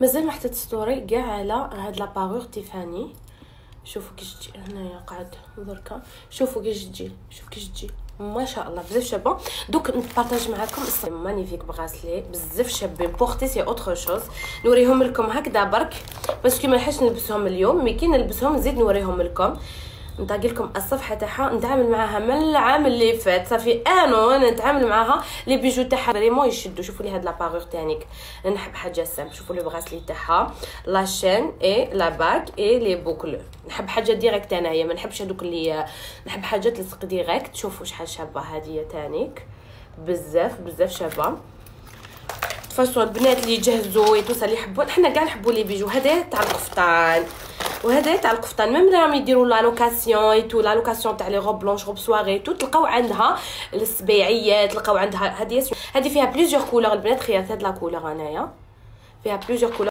مازال واحد ستوري كاع على هاد لاباغور تيفاني. شوفوا كيش تجي هنايا قاعد دركا، شوفوا كيش تجي، شوف كيش تجي ما شاء الله بزاف شابه. دوك نبارطاج معكم السي مانيفيك بغاسلي بزاف شابين، بوغتي سي اوتر شوز، نوريهم لكم هكذا برك باسكو ما نحبش نلبسهم اليوم، مي كي نلبسهم نزيد نوريهم لكم. نطاقي لكم الصفحه تاعها، نتعامل معاها من العام اللي فات، صافي انا نتعامل معاها. لي بيجو تاعها فريمون يشدوا. شوفوا لي هاد لاباغور تاعنيك، نحب حاجه سامبل. شوفوا لو بغاسلي تاعها، لاشين اي لا باك اي لي بوكل، نحب حاجه ديريكت انايا، ما نحبش هذوك اللي نحب حاجه تلصق ديريكت. شوفوا شحال شابه هاديه تاعنيك، بزاف بزاف شابه. فاصو البنات اللي يجهزوا ويتوصل اللي يحبوا، حنا كاع نحبوا لي بيجو. هذا تاع القفطان وهذا تاع القفطان، ميم راهم يديروا لا لوكاسيون اي تو، لا لوكاسيون تاع لي غوب بلونش غوب سواري تو، تلقاو عندها السبيعيات، تلقاو عندها هذه فيها بليزيور كولور البنات. خيرت هاد لا كولور انايا، فيها بليزيور كولور.